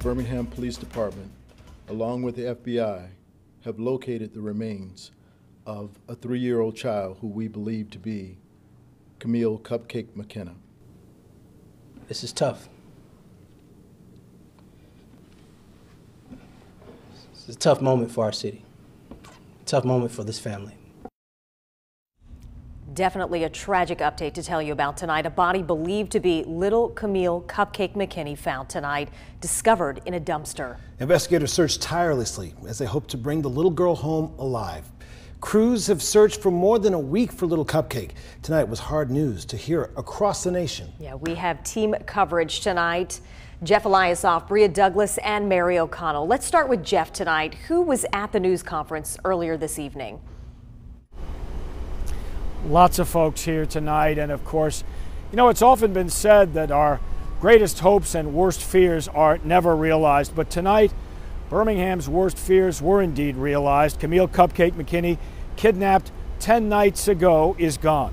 Birmingham Police Department, along with the FBI, have located the remains of a 3-year-old child who we believe to be Kamille Cupcake McKinney. This is tough. This is a tough moment for our city. Tough moment for this family. Definitely a tragic update to tell you about tonight. A body believed to be little Kamille Cupcake McKinney found tonight, discovered in a dumpster. Investigators searched tirelessly as they hope to bring the little girl home alive. Crews have searched for more than a week for little Cupcake. Tonight was hard news to hear across the nation. Yeah, we have team coverage tonight. Jeff Eliasoff, Bria Douglas, and Mary O'Connell. Let's start with Jeff tonight, who was at the news conference earlier this evening. Lots of folks here tonight, and of course, you know, it's often been said that our greatest hopes and worst fears are never realized, but tonight Birmingham's worst fears were indeed realized. Kamille Cupcake McKinney, kidnapped 10 nights ago, is gone.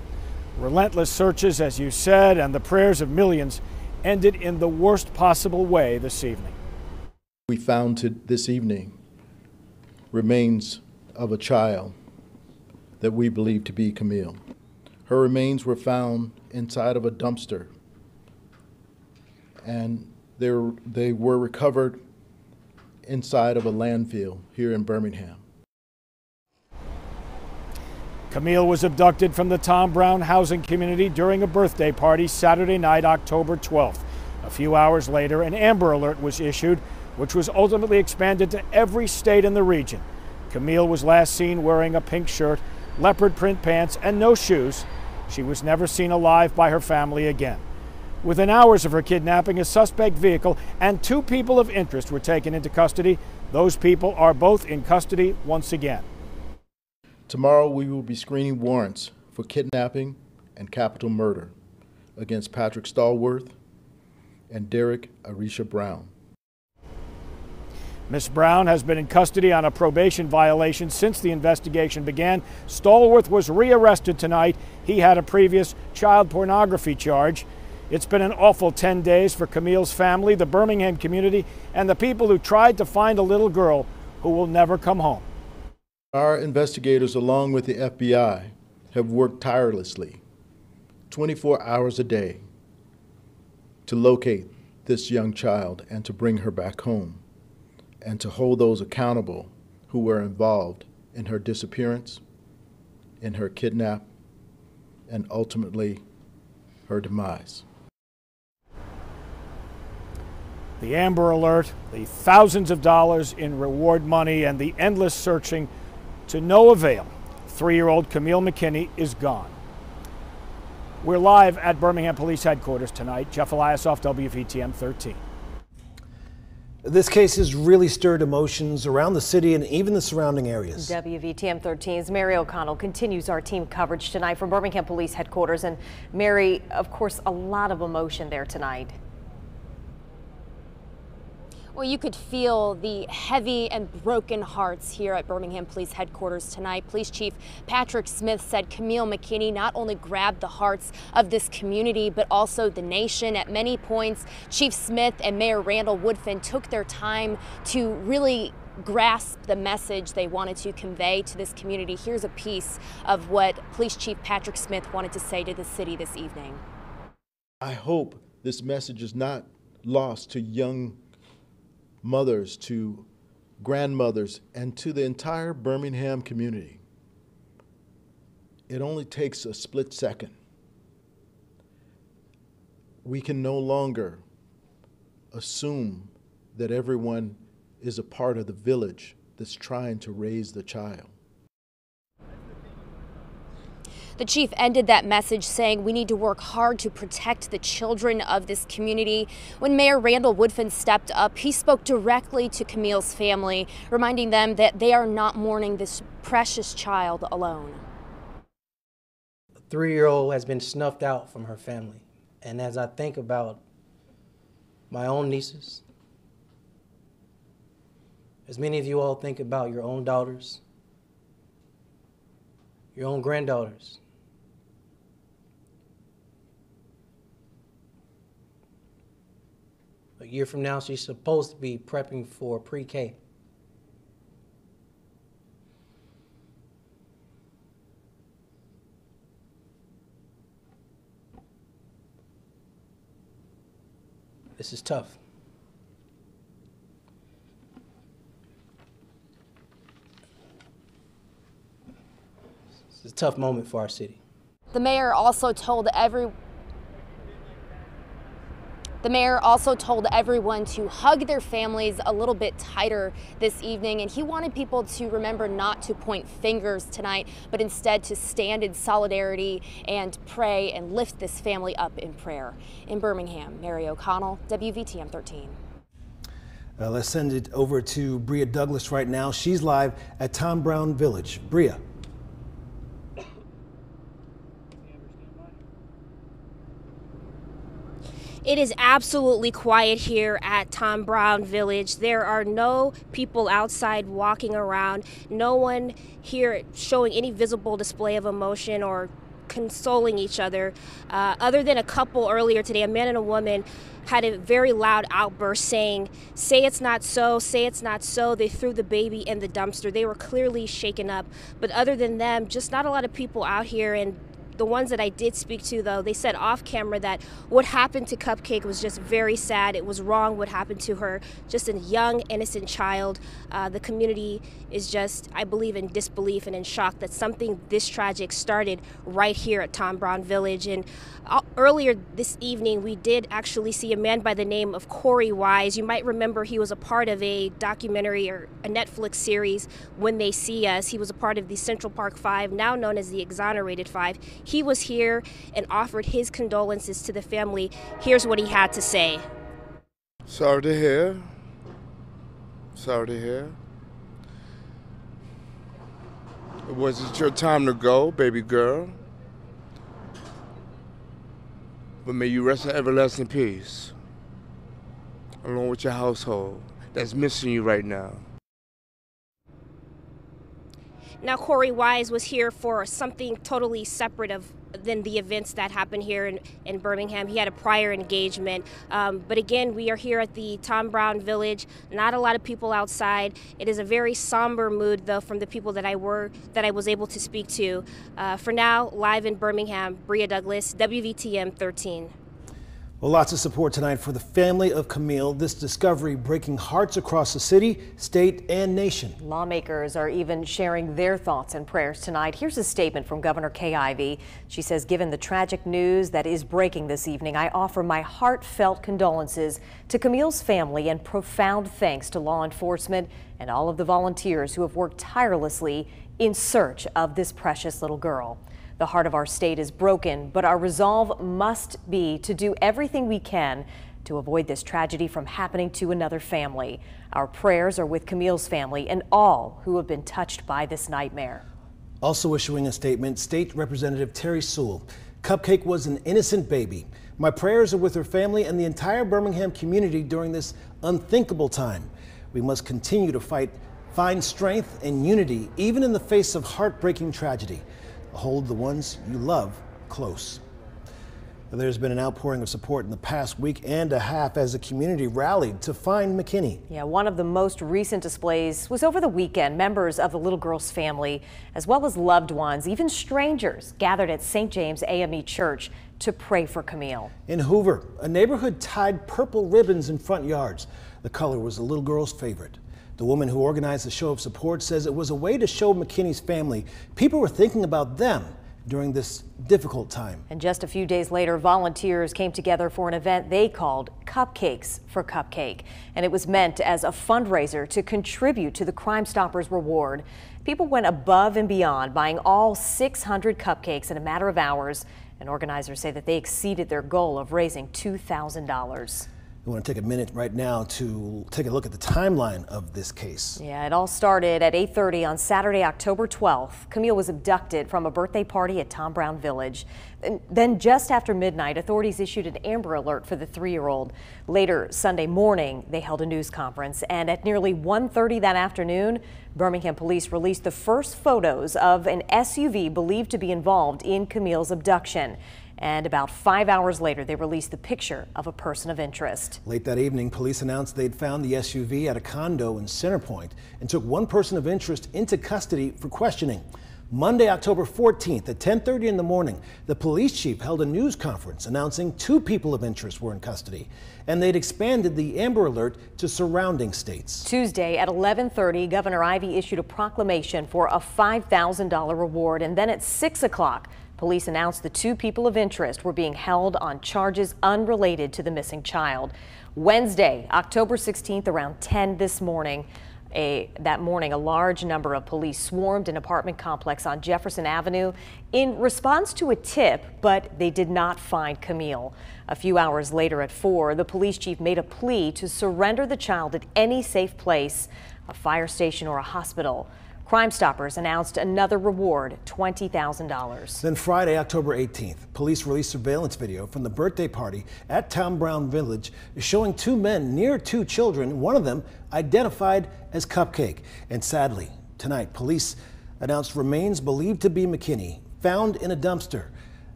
Relentless searches, as you said, and the prayers of millions ended in the worst possible way this evening. We found this evening remains of a child that we believe to be Kamille. Her remains were found inside of a dumpster, and they were recovered inside of a landfill here in Birmingham. Kamille was abducted from the Tom Brown housing community during a birthday party Saturday night, October 12th. A few hours later, an Amber Alert was issued, which was ultimately expanded to every state in the region. Kamille was last seen wearing a pink shirt, leopard print pants, and no shoes. She was never seen alive by her family again. Within hours of her kidnapping, a suspect vehicle and 2 people of interest were taken into custody. Those people are both in custody once again. Tomorrow we will be screening warrants for kidnapping and capital murder against Patrick Stallworth and Derek Irisha Brown. Ms. Brown has been in custody on a probation violation since the investigation began. Stallworth was rearrested tonight. He had a previous child pornography charge. It's been an awful 10 days for Kamille's family, the Birmingham community, and the people who tried to find a little girl who will never come home. Our investigators, along with the FBI, have worked tirelessly, 24 hours a day, to locate this young child and to bring her back home, and to hold those accountable who were involved in her disappearance, in her kidnap, and ultimately her demise. The Amber Alert, the thousands of dollars in reward money, and the endless searching to no avail. 3-year-old Kamille McKinney is gone. We're live at Birmingham Police Headquarters tonight. Jeff Eliasoff, WVTM 13. This case has really stirred emotions around the city and even the surrounding areas. WVTM 13's Mary O'Connell continues our team coverage tonight from Birmingham Police Headquarters. And Mary, of course, a lot of emotion there tonight. Well, you could feel the heavy and broken hearts here at Birmingham Police Headquarters tonight. Police Chief Patrick Smith said Kamille McKinney not only grabbed the hearts of this community, but also the nation. At many points, Chief Smith and Mayor Randall Woodfin took their time to really grasp the message they wanted to convey to this community. Here's a piece of what Police Chief Patrick Smith wanted to say to the city this evening. I hope this message is not lost to young mothers, to grandmothers, and to the entire Birmingham community. It only takes a split second. We can no longer assume that everyone is a part of the village that's trying to raise the child. The chief ended that message saying we need to work hard to protect the children of this community. When Mayor Randall Woodfin stepped up, he spoke directly to Kamille's family, reminding them that they are not mourning this precious child alone. A 3-year-old has been snuffed out from her family. And as I think about my own nieces, as many of you all think about your own daughters, your own granddaughters, a year from now. She's supposed to be prepping for pre-K. This is tough. This is a tough moment for our city. The mayor also told everyone to hug their families a little bit tighter this evening, and he wanted people to remember not to point fingers tonight, but instead to stand in solidarity and pray and lift this family up in prayer. In Birmingham, Mary O'Connell, WVTM 13. Let's send it over to Bria Douglas right now. She's live at Tom Brown Village. Bria. It is absolutely quiet here at Tom Brown Village. There are no people outside walking around, no one here showing any visible display of emotion or consoling each other. Other than a couple earlier today, a man and a woman had a very loud outburst saying, "Say it's not so, say it's not so." They threw the baby in the dumpster. They were clearly shaken up. But other than them, just not a lot of people out here. And the ones that I did speak to, though, they said off camera that what happened to Cupcake was just very sad. It was wrong what happened to her, just a young, innocent child. The community is just, I believe, in disbelief and in shock that something this tragic started right here at Tom Brown Village. And earlier this evening, we did actually see a man by the name of Korey Wise. You might remember he was a part of a documentary or a Netflix series, When They See Us. He was a part of the Central Park Five, now known as the Exonerated Five. He was here and offered his condolences to the family. Here's what he had to say. Sorry to hear. Sorry to hear. It wasn't your time to go, baby girl. But may you rest in everlasting peace, along with your household that's missing you right now. Now, Korey Wise was here for something totally separate than the events that happened here in Birmingham. He had a prior engagement. But again, we are here at the Tom Brown Village. Not a lot of people outside. It is a very somber mood, though, from the people that I was able to speak to. For now, live in Birmingham, Bria Douglas, WVTM 13. Well, lots of support tonight for the family of Kamille. This discovery breaking hearts across the city, state, and nation. Lawmakers are even sharing their thoughts and prayers tonight. Here's a statement from Governor Kay Ivey. She says, given the tragic news that is breaking this evening, I offer my heartfelt condolences to Kamille's family and profound thanks to law enforcement and all of the volunteers who have worked tirelessly in search of this precious little girl. The heart of our state is broken, but our resolve must be to do everything we can to avoid this tragedy from happening to another family. Our prayers are with Kamille's family and all who have been touched by this nightmare. Also issuing a statement, State Representative Terry Sewell. Cupcake was an innocent baby. My prayers are with her family and the entire Birmingham community during this unthinkable time. We must continue to fight, find strength and unity, even in the face of heartbreaking tragedy. Hold the ones you love close. There's been an outpouring of support in the past week and a half as the community rallied to find McKinney. Yeah, one of the most recent displays was over the weekend. Members of the little girl's family, as well as loved ones, even strangers, gathered at St. James AME Church to pray for Kamille. In Hoover, a neighborhood tied purple ribbons in front yards. The color was the little girl's favorite. The woman who organized the show of support says it was a way to show McKinney's family people were thinking about them during this difficult time. And just a few days later, volunteers came together for an event they called Cupcakes for Cupcake. And it was meant as a fundraiser to contribute to the Crime Stoppers reward. People went above and beyond, buying all 600 cupcakes in a matter of hours. And organizers say that they exceeded their goal of raising $2,000. We want to take a minute right now to take a look at the timeline of this case. Yeah, it all started at 8:30 on Saturday, October 12th. Kamille was abducted from a birthday party at Tom Brown Village. And then just after midnight, authorities issued an Amber Alert for the 3-year-old. Later Sunday morning, they held a news conference. And at nearly 1:30 that afternoon, Birmingham police released the first photos of an SUV believed to be involved in Kamille's abduction. And about 5 hours later, they released the picture of a person of interest. Late that evening, police announced they'd found the SUV at a condo in Centerpoint and took one person of interest into custody for questioning. Monday, October 14th at 10:30 in the morning, the police chief held a news conference announcing 2 people of interest were in custody, and they'd expanded the Amber Alert to surrounding states. Tuesday at 11:30, Governor Ivey issued a proclamation for a $5,000 reward, and then at 6 o'clock, police announced the 2 people of interest were being held on charges unrelated to the missing child. Wednesday, October 16th, around 10 this morning, That morning, a large number of police swarmed an apartment complex on Jefferson Avenue in response to a tip, but they did not find Kamille. A few hours later at 4, the police chief made a plea to surrender the child at any safe place, a fire station or a hospital. Crime Stoppers announced another reward, $20,000. Then Friday, October 18th, police released surveillance video from the birthday party at Tom Brown Village showing 2 men near 2 children, one of them identified as Cupcake. And sadly, tonight, police announced remains believed to be McKinney found in a dumpster.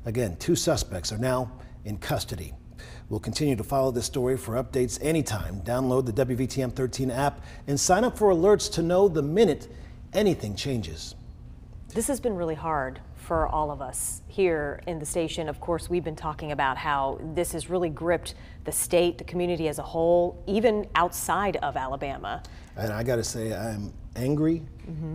Again, 2 suspects are now in custody. We'll continue to follow this story for updates anytime. Download the WVTM 13 app and sign up for alerts to know the minute anything changes. This has been really hard for all of us here in the station. Of course, we've been talking about how this has really gripped the state, the community as a whole, even outside of Alabama. And I gotta say, I am angry,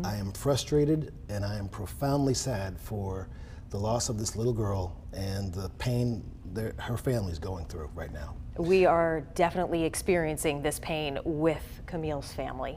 I am frustrated, and I am profoundly sad for the loss of this little girl and the pain her family's going through right now. We are definitely experiencing this pain with Kamille's family.